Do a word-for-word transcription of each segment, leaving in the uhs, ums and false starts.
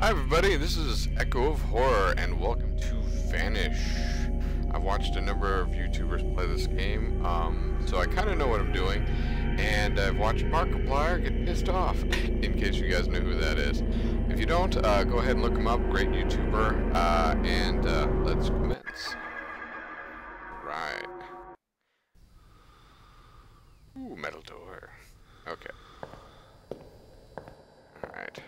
Hi everybody, this is Echo of Horror, and welcome to Vanish. I've watched a number of YouTubers play this game, um, so I kind of know what I'm doing, and I've watched Markiplier get pissed off, in case you guys know who that is. If you don't, uh, go ahead and look him up, great YouTuber, uh, and uh, let's commence. Right. Ooh, metal door. Okay. Alright.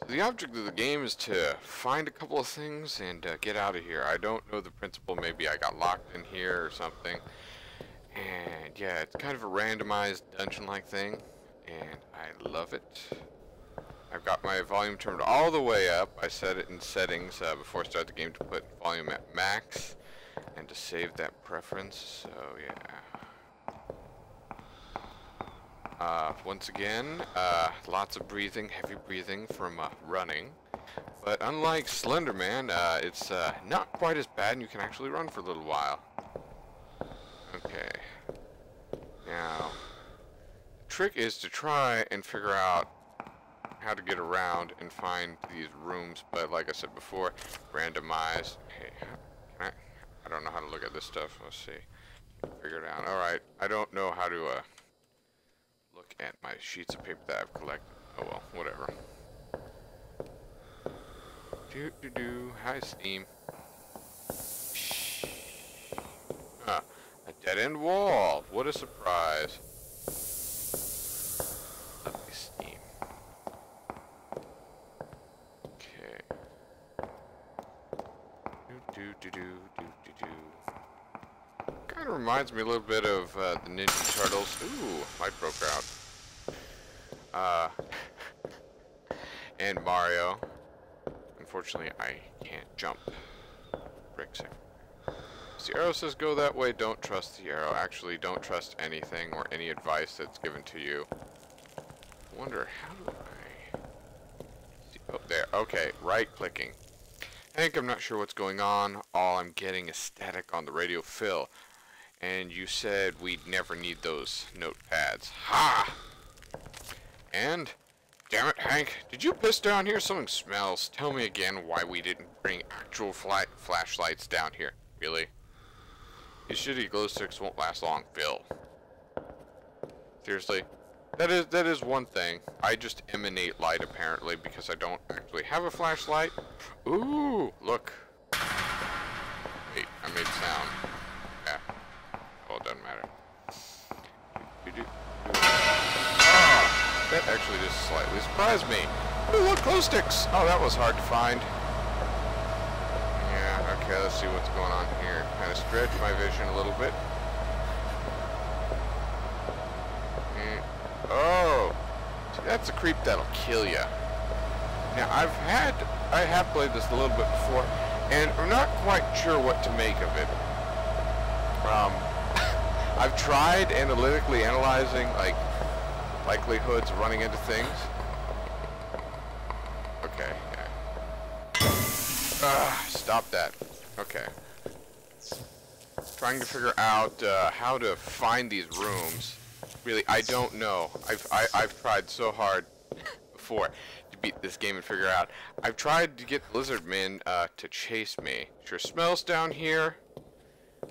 So the object of the game is to find a couple of things and uh, get out of here. I don't know the principle. Maybe I got locked in here or something. And yeah, it's kind of a randomized dungeon-like thing. And I love it. I've got my volume turned all the way up. I set it in settings uh, before I start the game to put volume at max. And to save that preference, so yeah. Uh, once again, uh, lots of breathing, heavy breathing from uh, running. But unlike Slenderman, uh, it's uh, not quite as bad, and you can actually run for a little while. Okay. Now, the trick is to try and figure out how to get around and find these rooms. But like I said before, randomized. Hey, can I? I don't know how to look at this stuff. Let's see. Figure it out. Alright. I don't know how to uh, look at my sheets of paper that I've collected. Oh well, whatever. Do do do. Hi, Steam. Huh. A dead end wall. What a surprise. Lovely Steam. Okay. Do do do do. Kind of reminds me a little bit of uh, the Ninja Turtles. Ooh, light broke out. Uh, and Mario. Unfortunately, I can't jump. Bricks. So the arrow says go that way. Don't trust the arrow. Actually, don't trust anything or any advice that's given to you. I wonder how do I? See? Oh, there. Okay, right clicking. Hank, I'm not sure what's going on. All I'm getting is static on the radio fill. And you said we'd never need those notepads. Ha! And, damn it, Hank, did you piss down here? Something smells. Tell me again why we didn't bring actual fly flashlights down here. Really? These shitty glow sticks won't last long, Phil. Seriously? That is, that is one thing. I just emanate light, apparently, because I don't actually have a flashlight. Ooh, look. Wait, I made sound. Yeah. Well, it doesn't matter. Oh, that actually just slightly surprised me. Ooh, look, glow sticks. Oh, that was hard to find. Yeah, okay, let's see what's going on here. Kind of stretch my vision a little bit. Oh, see, that's a creep that'll kill you. Now, I've had, I have played this a little bit before, and I'm not quite sure what to make of it. Um, I've tried analytically analyzing, like, likelihoods of running into things. Okay. Uh, stop that. Okay. Trying to figure out uh, how to find these rooms. Really, I don't know. I've, I, I've tried so hard before to beat this game and figure out. I've tried to get the lizard man uh, to chase me. Sure smells down here.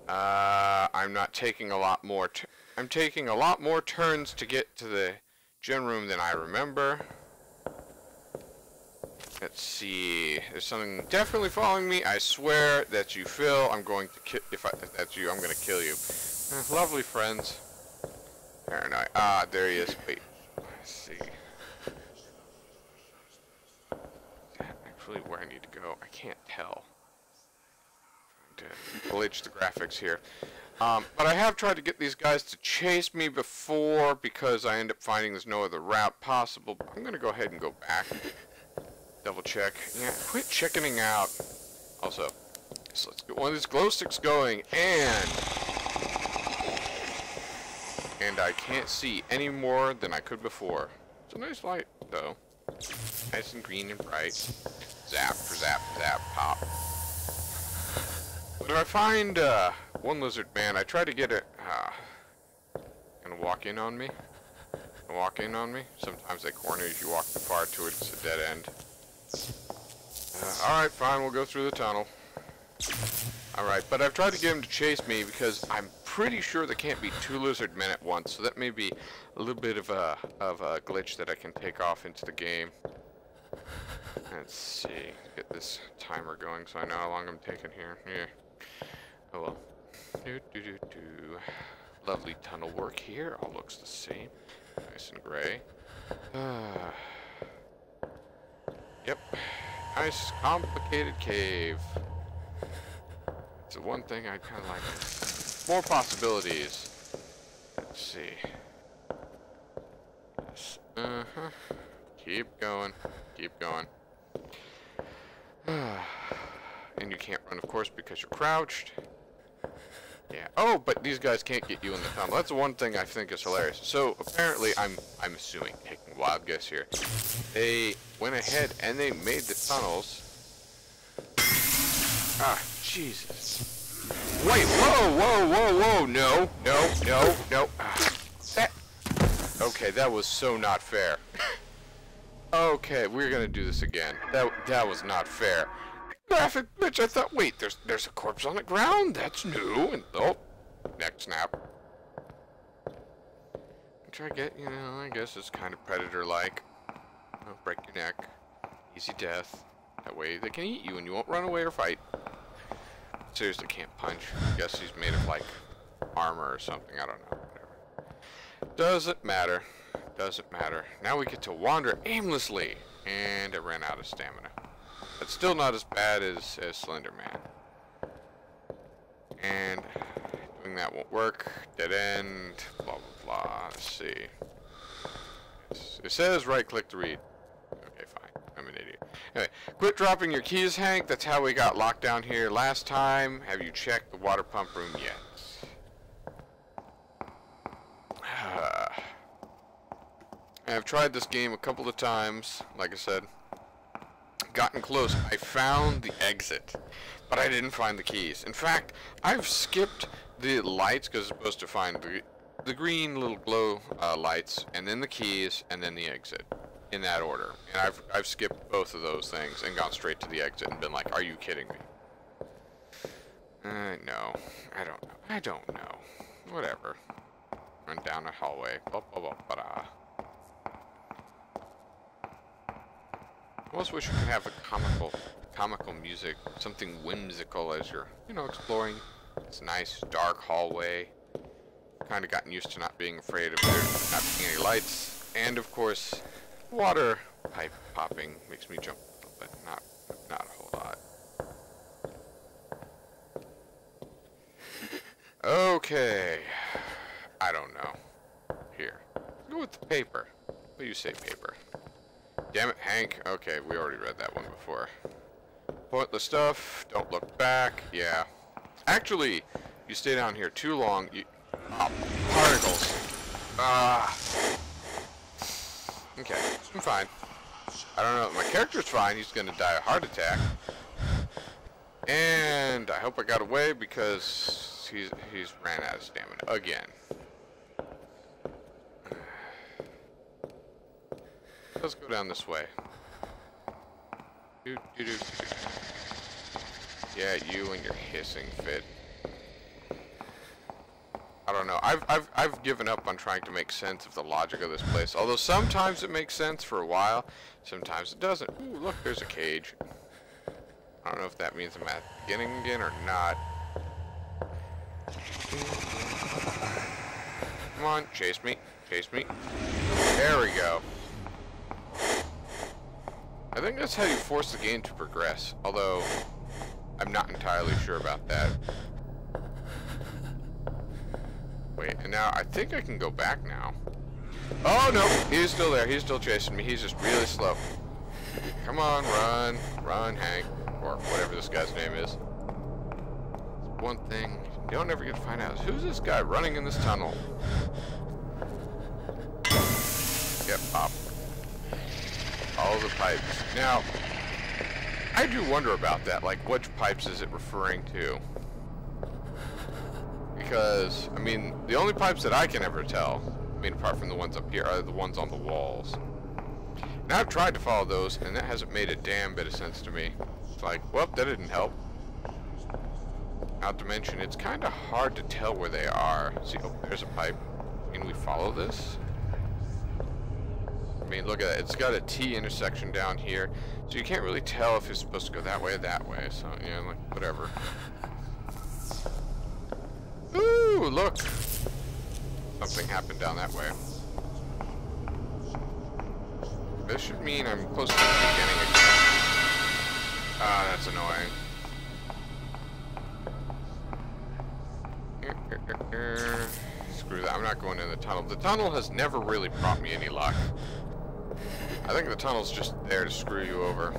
Uh, I'm not taking a lot more. T I'm taking a lot more turns to get to the gym room than I remember. Let's see. There's something definitely following me. I swear that's you, Phil. I'm going to kill. If, if that's you, I'm going to kill you. Uh, lovely friends. Paranoid. Ah, there he is. Wait. Let's see. Is that actually where I need to go? I can't tell. I'm trying to glitch the graphics here. Um, but I have tried to get these guys to chase me before because I end up finding there's no other route possible. But I'm going to go ahead and go back. Double check. Yeah, quit chickening out. Also, so let's get one of these glow sticks going and... And I can't see any more than I could before. It's a nice light, though. Nice and green and bright. Zap, zap, zap, pop. But if I find uh, one lizard man, I try to get it... Uh, gonna walk in on me? Gonna walk in on me? Sometimes they corner you if you walk too far to it, it's a dead end. Alright, fine, we'll go through the tunnel. Alright, but I've tried to get him to chase me because I'm pretty sure there can't be two lizard men at once, so that may be a little bit of a, of a glitch that I can take off into the game. Let's see, get this timer going so I know how long I'm taking here. Yeah. Oh well. Do, do, do, do. Lovely tunnel work here. All looks the same. Nice and gray. Ah. Yep. Nice, complicated cave. It's the one thing I kind of like. More possibilities. Let's see. Yes. Uh-huh. Keep going. Keep going. And you can't run, of course, because you're crouched. Yeah. Oh, but these guys can't get you in the tunnel. That's one thing I think is hilarious. So apparently, I'm I'm assuming, taking a wild guess here, they went ahead and they made the tunnels. Ah, Jesus! Wait! Whoa! Whoa! Whoa! Whoa! No! No! No! No! Ah, that. Okay, that was so not fair. Okay, we're gonna do this again. That that was not fair. Graphic bitch, I thought, wait, there's there's a corpse on the ground. That's new. And oh, neck snap. Which I get, you know, I guess it's kind of predator-like. Oh, break your neck, easy death. That way they can eat you and you won't run away or fight. Seriously, can't punch. I guess he's made of like armor or something. I don't know. Whatever. Doesn't matter. Doesn't matter. Now we get to wander aimlessly, and I ran out of stamina. That's still not as bad as, as Slenderman. And doing that won't work. Dead end. Blah blah blah. Let's see. It says right-click to read. Okay, fine. I'm an idiot. Anyway, quit dropping your keys, Hank. That's how we got locked down here last time. Have you checked the water pump room yet? I've tried this game a couple of times, like I said, gotten close. I found the exit, but I didn't find the keys. In fact, I've skipped the lights because I'm supposed to find the, the green little glow uh, lights, and then the keys, and then the exit, in that order. And I've, I've skipped both of those things and gone straight to the exit and been like, are you kidding me? Uh, no, I don't know. I don't know. Whatever. Run down a hallway. Blah, blah, blah, blah, blah. I almost wish you could have a comical, comical music, something whimsical as you're, you know, exploring this nice dark hallway. Kind of gotten used to not being afraid of there not being any lights, and of course, water pipe popping makes me jump a little bit, not, not a whole lot. Okay, I don't know. Here, go with the paper. What do you say, paper? Damn it, Hank. Okay, we already read that one before. Pointless stuff. Don't look back. Yeah. Actually, you stay down here too long. You, oh, particles. Ah. Okay, I'm fine. I don't know if my character's fine. He's gonna die a heart attack. And I hope I got away because he's he's ran out of stamina again. Let's go down this way. Doo, doo, doo, doo. Yeah, you and your hissing fit. I don't know. I've, I've, I've given up on trying to make sense of the logic of this place. Although sometimes it makes sense for a while. Sometimes it doesn't. Ooh, look, there's a cage. I don't know if that means I'm at the beginning again or not. Come on, chase me. Chase me. There we go. I think that's how you force the game to progress, although I'm not entirely sure about that. Wait, and now I think I can go back now. Oh no, he's still there, he's still chasing me, he's just really slow. Come on, run, run Hank, or whatever this guy's name is. One thing you don't ever get to find out is who's this guy running in this tunnel? Get popped. All the pipes. Now, I do wonder about that. Like, which pipes is it referring to? Because, I mean, the only pipes that I can ever tell, I mean, apart from the ones up here, are the ones on the walls. And I've tried to follow those, and that hasn't made a damn bit of sense to me. it's like, well, that didn't help. Not to mention, it's kind of hard to tell where they are. See, oh, there's a pipe. Can we follow this? I mean, look at that. It's got a T intersection down here, so you can't really tell if you're supposed to go that way or that way. So, yeah, like, whatever. Ooh, look! Something happened down that way. This should mean I'm close to the beginning again. Ah, that's annoying. Screw that, I'm not going in the tunnel. The tunnel has never really brought me any luck. I think the tunnel's just there to screw you over.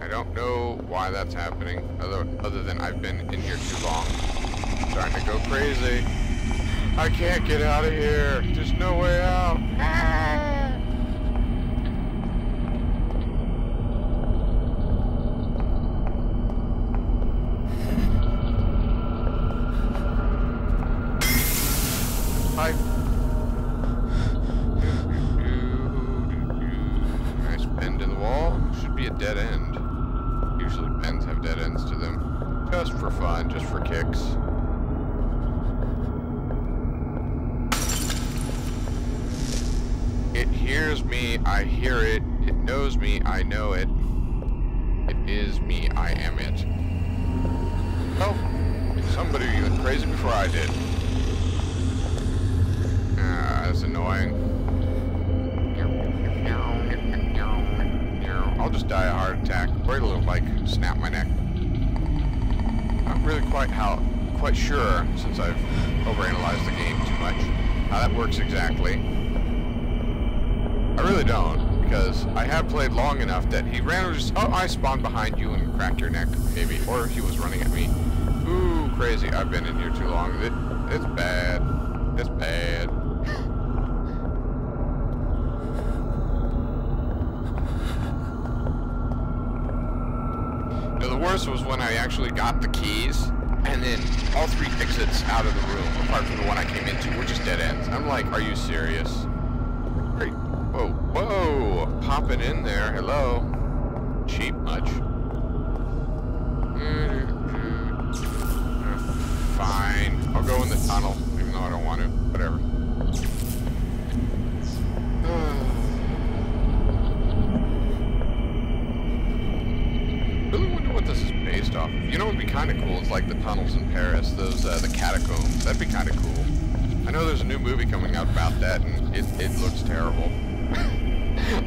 I don't know why that's happening, other, other than I've been in here too long. I'm starting to go crazy. I can't get out of here! There's no way out! Ah. Hi. Nice bend in the wall. Should be a dead end. Usually bends have dead ends to them. Just for fun, just for kicks. It hears me, I hear it. It knows me, I know it. It is me, I am it. Well, somebody went crazy before I did. Ah, that's annoying. I'll just die a heart attack. Or it'll, like, snap my neck. Not really quite how, quite sure, since I've overanalyzed the game too much, how that works exactly. I really don't, because I have played long enough that he ran over just, oh, I spawned behind you and cracked your neck, maybe, or he was running at me. Ooh, crazy, I've been in here too long. It, it's bad. It's bad. Now, the worst was when I actually got the keys, and then all three exits out of the room, apart from the one I came into, were just dead ends. I'm like, are you serious? Whoa, whoa, popping in there, hello. Cheap much. Fine, I'll go in the tunnel, even though I don't want to, whatever. Really wonder what this is based off of. You know what would be kind of cool? It's like the tunnels in Paris, those, uh, the catacombs. That'd be kind of cool. I know there's a new movie coming out about that, and it, it looks terrible.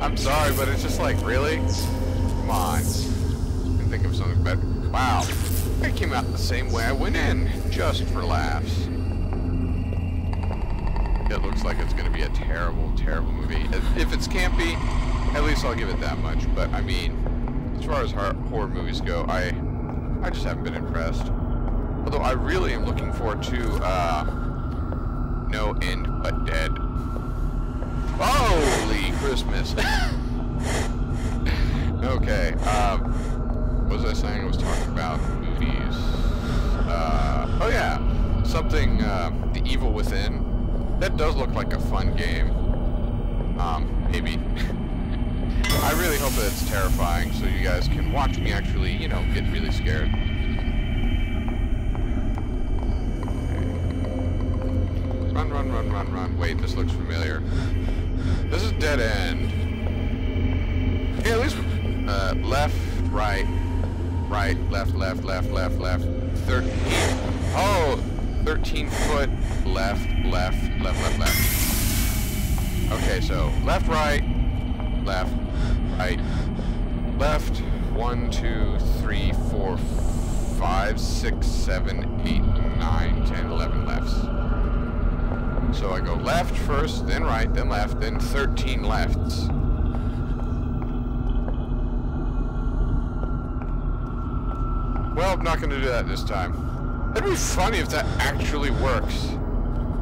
I'm sorry, but it's just like, really? Come on. I can think of something better. Wow. I came out the same way I went in, just for laughs. It looks like it's going to be a terrible, terrible movie. If it's campy, at least I'll give it that much. But, I mean, as far as horror movies go, I, I just haven't been impressed. Although I really am looking forward to, uh, No End But Dead. Holy Christmas! Okay, um, what was I saying? I was talking about movies. Uh, oh yeah, something, uh, The Evil Within. That does look like a fun game. Um, maybe. I really hope that it's terrifying so you guys can watch me actually, you know, get really scared. Run, run, run, run, run. Wait, this looks familiar. This is dead end. Yeah, at least, uh, left, right, right, left, left, left, left, left, thirteen, oh, thirteen foot, left, left, left, left, left. Okay, so left, right, left, right, left, one, two, three, four, five, six, seven, eight, nine, ten, eleven lefts. So I go left first, then right, then left, then thirteen lefts. Well, I'm not going to do that this time. It'd be funny if that actually works.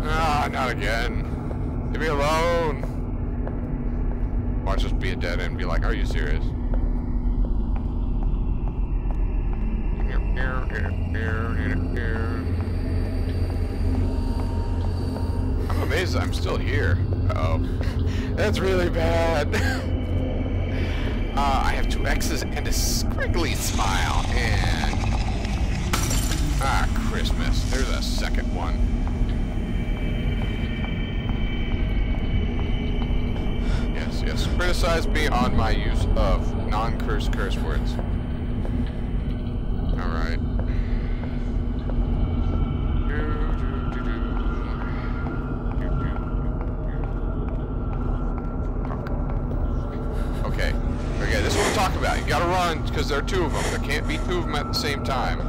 Ah, not again. Leave me alone. Watch this be a dead end and be like, are you serious? I'm amazed I'm still here. Uh-oh. That's really bad. Uh, I have two X's and a squiggly smile, and... Ah, Christmas. There's a second one. Yes, yes. Criticize me on my use of non-curse curse words. Alright. About. You gotta run, because there are two of them. There can't be two of them at the same time.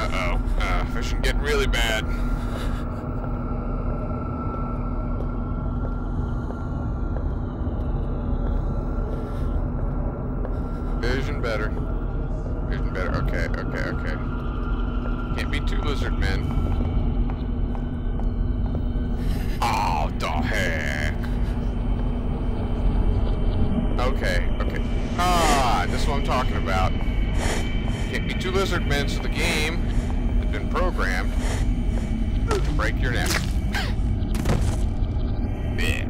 Uh-oh. Uh, fishing getting really bad. Vision better. Vision better. Okay, okay, okay. Can't be two lizard men. Oh, the heck. Okay, okay. Ah, this is what I'm talking about. Can't be two lizard men, so the game has been programmed to break your neck. Yeah.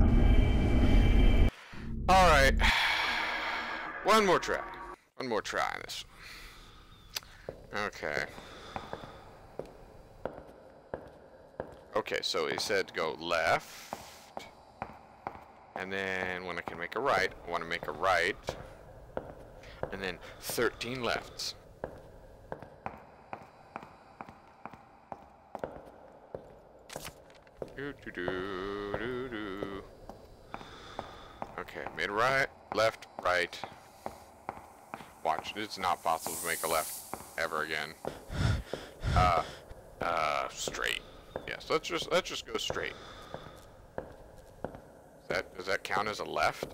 Alright. One more try. One more try on this. Okay. Okay, so he said go left. And then when I can make a right, I want to make a right. And then thirteen lefts. Doo doo doo doo doo. Okay, made a right, left, right. Watch, it's not possible to make a left ever again. Uh, uh, straight. Yes, let's just let's just go straight. That, does that count as a left?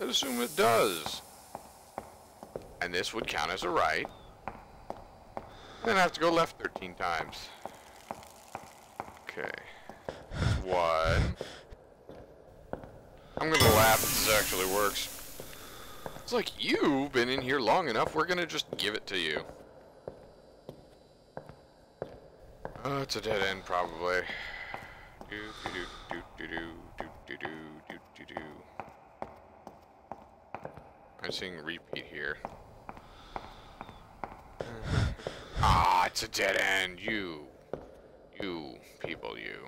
I assume it does. And this would count as a right. Then I have to go left thirteen times. Okay. That's one. I'm gonna laugh if this actually works. It's like, you've been in here long enough, we're gonna just give it to you. Oh, it's a dead end, probably. Do do do do do do do do do do. I'm seeing repeat here. Ah, it's a dead end. You, you people, you.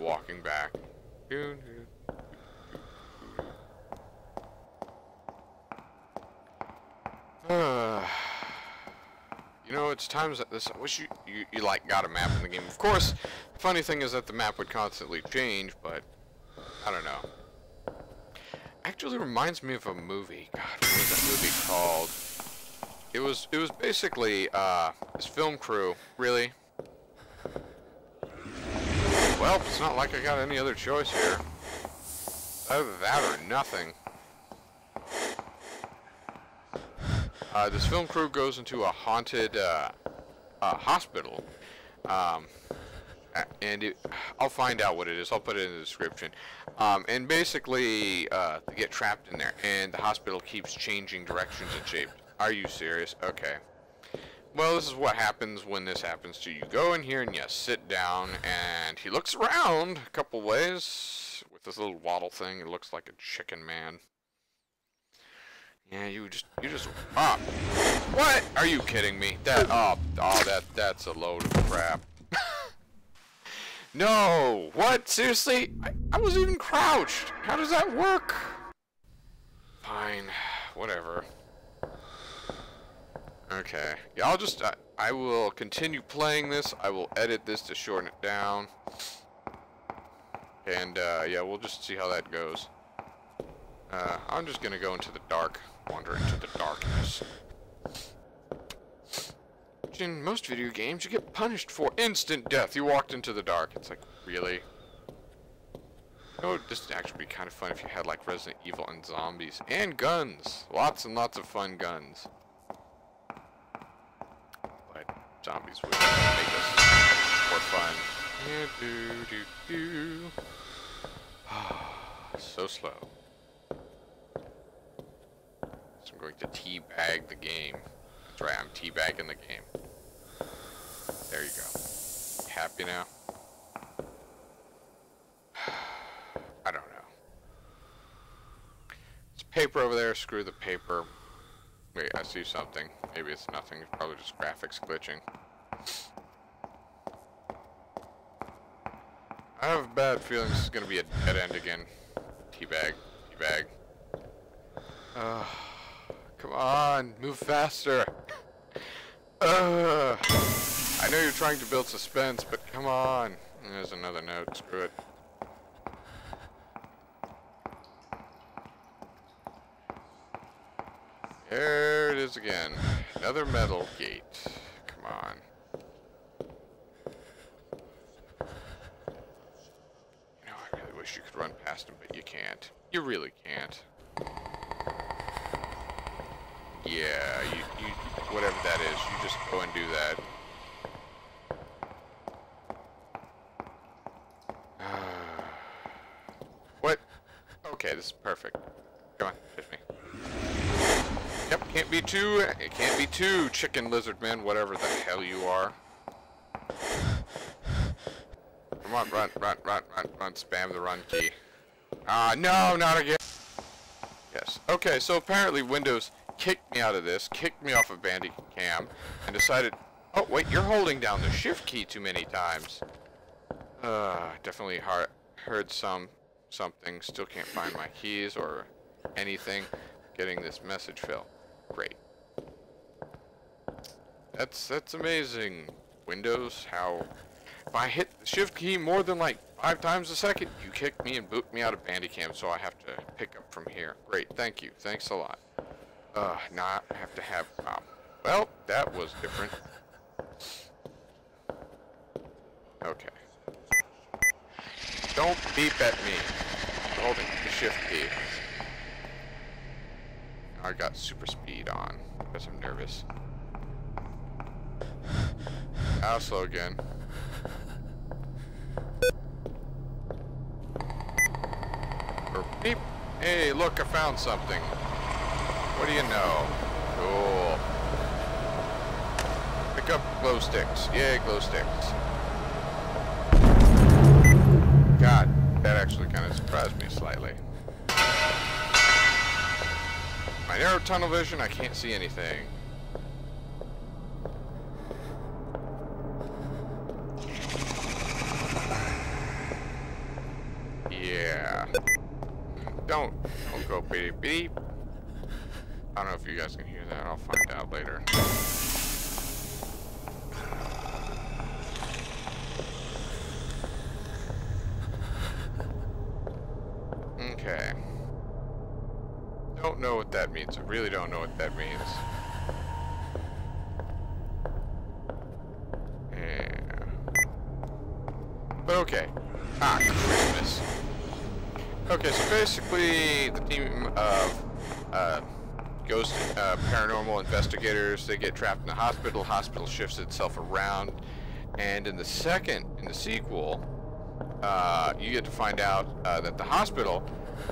Walking back. Do do. Ah. You know, it's times like this, I wish you, you, you, like, got a map in the game. Of course, the funny thing is that the map would constantly change, but, I don't know. Actually reminds me of a movie. God, what was that movie called? It was, it was basically, uh, this film crew, really. Well, it's not like I got any other choice here. Either that or nothing. Uh, this film crew goes into a haunted uh, uh, hospital, um, and it, I'll find out what it is. I'll put it in the description. Um, and basically, uh, they get trapped in there, and the hospital keeps changing directions and shapes. Are you serious? Okay. Well, this is what happens when this happens to you. You go in here and you sit down, and he looks around a couple ways with this little waddle thing. It looks like a chicken man. Yeah, you just, you just, ah, what? Are you kidding me? That, oh, oh, that, that's a load of crap. No, what? Seriously? I, I was even crouched. How does that work? Fine, whatever. Okay, yeah, I'll just, I, I will continue playing this. I will edit this to shorten it down. And, uh, yeah, we'll just see how that goes. Uh, I'm just gonna go into the dark. Wander into the darkness. Which in most video games you get punished for instant death. You walked into the dark. It's like, really? Oh, this would actually be kind of fun if you had like Resident Evil and zombies. And guns! Lots and lots of fun guns. But zombies would make us more fun. Yeah, do, do, do. So slow. So I'm going to teabag the game. That's right, I'm teabagging the game. There you go. Happy now? there, screw the paper. Wait, I see something. Maybe it's nothing, it's probably just graphics glitching. I have a bad feeling this is gonna be a dead end again. Teabag, teabag. Uh, come on, move faster. Uh, I know you're trying to build suspense, but come on. There's another note, screw it. There it is again. Another metal gate. Come on. You know, I really wish you could run past him, but you can't. You really can't. Yeah, you, you, whatever that is, you just go and do that. What? Okay, this is perfect. Come on, hit me. Yep, can't be two, it can't be two, chicken lizard man, whatever the hell you are. Come on, run, run, run, run, run, spam the run key. Ah, uh, no, not again. Yes, okay, so apparently Windows kicked me out of this, kicked me off of Bandicam, and decided, oh, wait, you're holding down the shift key too many times. Uh, definitely hard, heard some, something, still can't find my keys or anything. Getting this message, Phil. Great. That's that's amazing. Windows, how... If I hit the shift key more than like five times a second, you kick me and boot me out of Bandicam, so I have to pick up from here. Great, thank you. Thanks a lot. Uh, not have to have... Um, well, that was different. Okay. Don't beep at me. I'm holding the shift key. I got super speed on because I'm nervous. I'll slow again. Or beep. Hey, look, I found something. What do you know? Cool. Pick up glow sticks. Yay, glow sticks. God, that actually kind of surprised me slightly. My narrow tunnel vision, I can't see anything. Yeah. Don't, don't go beep beep. I don't know if you guys can hear that. I'll find out later. Okay. Don't know what that means. I really don't know what that means. Yeah. But okay. Ah, goodness. Okay, so basically the team of uh, ghost uh, paranormal investigators, they get trapped in the hospital. Hospital shifts itself around, and in the second, in the sequel, uh, you get to find out uh, that the hospital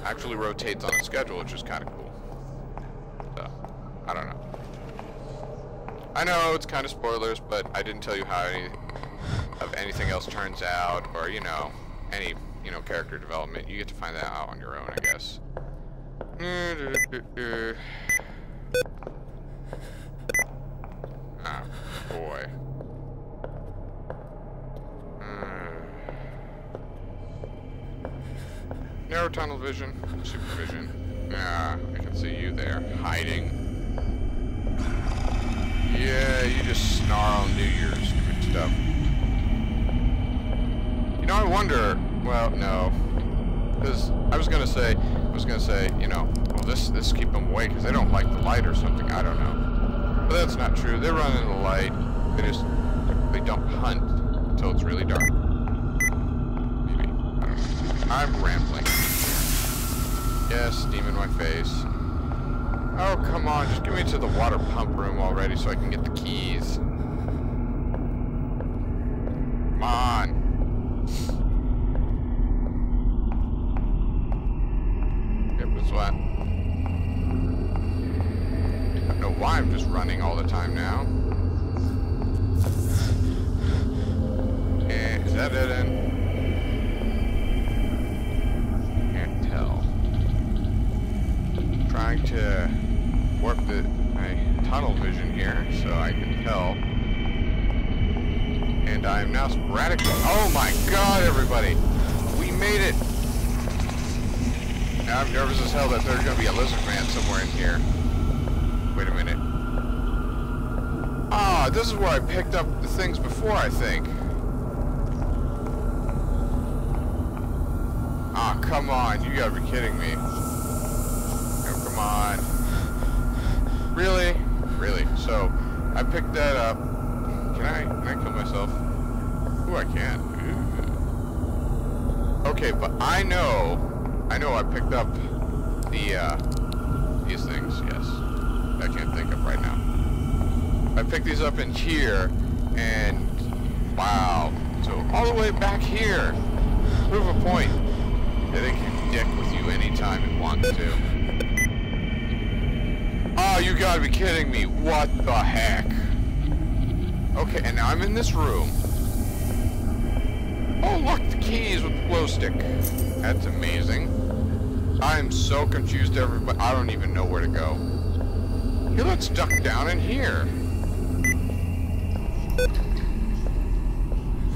actually rotates on a schedule, which is kind of cool. So, I don't know. I know it's kind of spoilers, but I didn't tell you how any of anything else turns out, or, you know, any, you know, character development. You get to find that out on your own, I guess. Ah, boy. Narrow tunnel vision, supervision. Ah, I can see you there, hiding. Yeah, you just snarl and do your stupid stuff. You know, I wonder. Well, no, because I was gonna say, I was gonna say, you know, well, this this keep them away because they don't like the light or something. I don't know, but that's not true. They run into the light. They just they don't hunt until it's really dark. Maybe I don't know. I'm rambling. Yes, steam in my face. Oh, come on, just give me to the water pump room already so I can get the keys. Come on. It was what? I don't know why I'm just running all the time now. Yeah, is that it in? Trying to I am now sporadically. Oh my god, everybody! We made it! Now I'm nervous as hell that there's gonna be a lizard man somewhere in here. Wait a minute. Ah, this is where I picked up the things before, I think. Ah, come on, you gotta be kidding me. Oh, come on. Really? Really? So, I picked that up. Can I, can I kill myself? Ooh, I can. Ooh. Okay, but I know, I know I picked up the, uh, these things, yes. I can't think of right now. I picked these up in here, and wow. So, all the way back here. Prove a point. They can dick with you anytime it wants to. Oh, you gotta be kidding me. What the heck? Okay, and now I'm in this room. Oh, look, the keys with the glow stick. That's amazing. I'm so confused, everybody. I don't even know where to go. You look stuck down in here.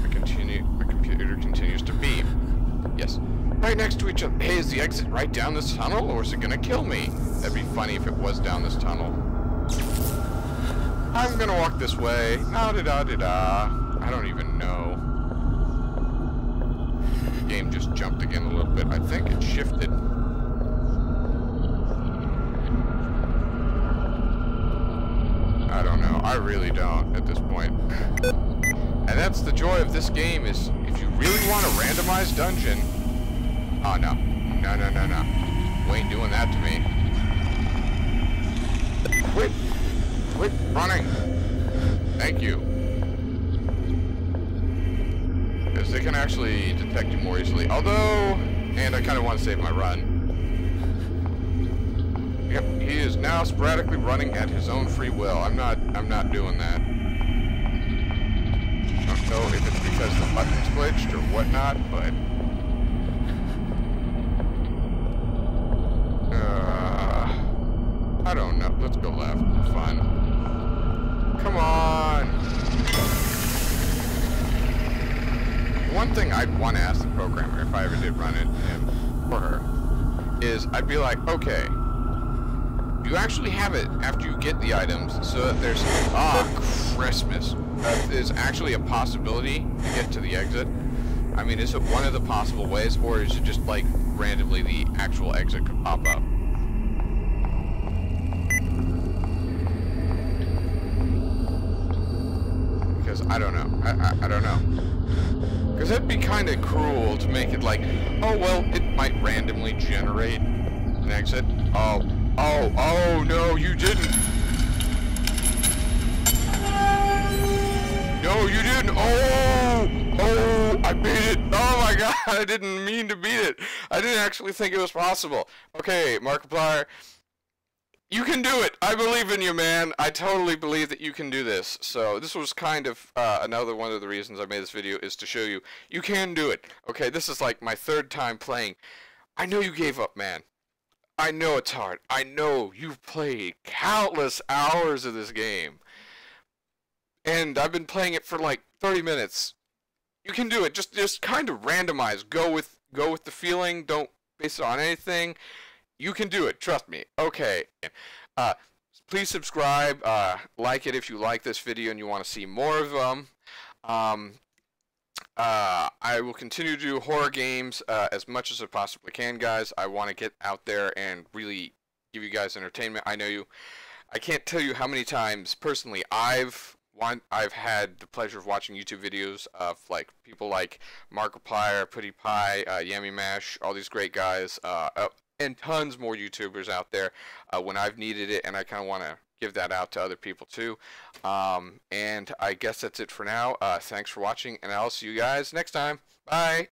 I continue, my computer continues to beam. Yes. Right next to each other. Hey, is the exit right down this tunnel, or is it gonna kill me? That'd be funny if it was down this tunnel. I'm gonna walk this way. Ah, da da da da. I don't even know. The game just jumped again a little bit. I think it shifted. I don't know. I really don't at this point. And that's the joy of this game is if you really want a randomized dungeon. Oh no. No, no, no, no. You ain't doing that to me. Quit. Quit running. Thank you. Because they can actually detect you more easily. Although, and I kind of want to save my run. Yep, he is now sporadically running at his own free will. I'm not, I'm not doing that. I don't know if it's because the button's glitched or whatnot, but... I don't know. Let's go left. Fun. Come on! One thing I'd want to ask the programmer, if I ever did run it, him or her, is I'd be like, okay, you actually have it after you get the items, so that there's... Ah, Christmas. That is actually a possibility to get to the exit. I mean, is it one of the possible ways, or is it just, like, randomly the actual exit could pop up? I don't know. I, I, I don't know. Because that'd be kind of cruel to make it like, oh, well, it might randomly generate an exit. Oh, oh, oh, no, you didn't. No, you didn't. Oh, oh, I beat it. Oh, my God, I didn't mean to beat it. I didn't actually think it was possible. Okay, Markiplier. You can do it! I believe in you, man! I totally believe that you can do this. So, this was kind of uh, another one of the reasons I made this video is to show you, you can do it. Okay, this is like my third time playing. I know you gave up, man. I know it's hard. I know you've played countless hours of this game. And I've been playing it for like thirty minutes. You can do it. Just just kind of randomize. Go with, go with the feeling. Don't base it on anything. You can do it, trust me. Okay, uh, please subscribe, uh, like it if you like this video and you want to see more of them. Um, uh, I will continue to do horror games uh, as much as I possibly can, guys. I want to get out there and really give you guys entertainment. I know you, I can't tell you how many times, personally, I've want, I've had the pleasure of watching YouTube videos of like people like Markiplier, Pretty Pie, uh, Yammy Mash, all these great guys, uh, uh and tons more YouTubers out there uh, when I've needed it, and I kind of want to give that out to other people too. Um, and I guess that's it for now. Uh, thanks for watching, and I'll see you guys next time. Bye!